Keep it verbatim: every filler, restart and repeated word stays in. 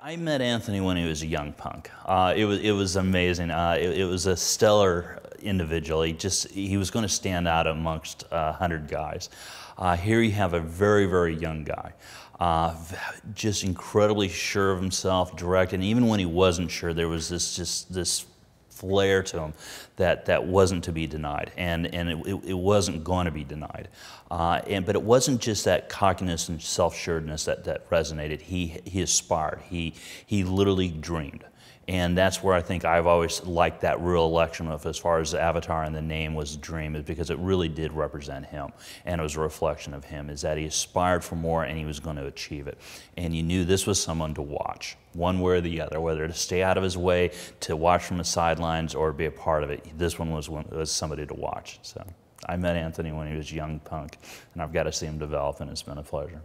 I met Anthony when he was a young punk. Uh, it was it was amazing. Uh, it, it was a stellar individual. He just he was going to stand out amongst a uh, hundred guys. Uh, here you have a very very young guy, uh, just incredibly sure of himself, direct, and even when he wasn't sure, there was this just this flair to him that that wasn't to be denied, and and it, it, it wasn't going to be denied. Uh, and but it wasn't just that cockiness and self-assuredness that that resonated. He he aspired. He he literally dreamed. And that's where I think I've always liked that real election of, as far as the avatar and the name was the dream, is because it really did represent him, and it was a reflection of him, is that he aspired for more and he was going to achieve it. And you knew this was someone to watch, one way or the other, whether to stay out of his way, to watch from the sidelines, or be a part of it. This one was, one, was somebody to watch. So I met Anthony when he was young punk, and I've got to see him develop, and it's been a pleasure.